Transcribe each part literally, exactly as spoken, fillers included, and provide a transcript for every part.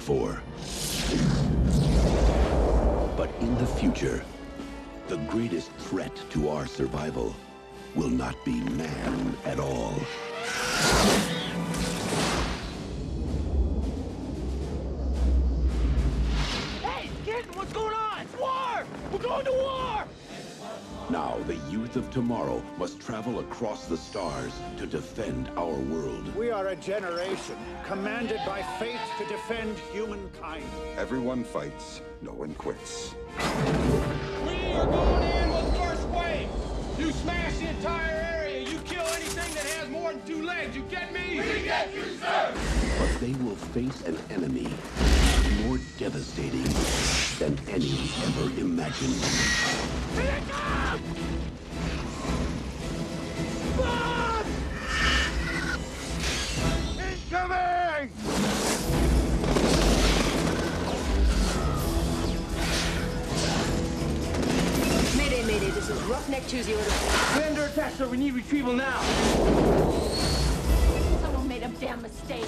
for. But in the future, the greatest threat to our survival will not be man at all. Hey, kid, what's going on? It's war! We're going to war! Now, the youth of tomorrow must travel across the stars to defend our world. We are a generation commanded by fate to defend humankind. Everyone fights, no one quits. We are going in with first wave. You smash the entire area. You kill anything that has more than two legs. You get me? We get you, sir! But they will face an enemy more devastating than any ever imagined. Here it comes! Run! Incoming! Mayday, mayday, this is roughneck choosy order. We're under attack, sir. We need retrieval now. Someone made a damn mistake.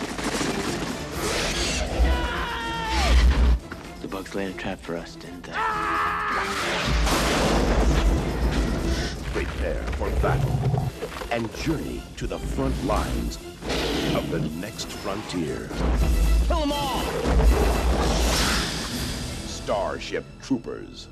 The bugs laid a trap for us, didn't they? Ah! Prepare for battle and journey to the front lines of the next frontier. Kill them all! Starship Troopers.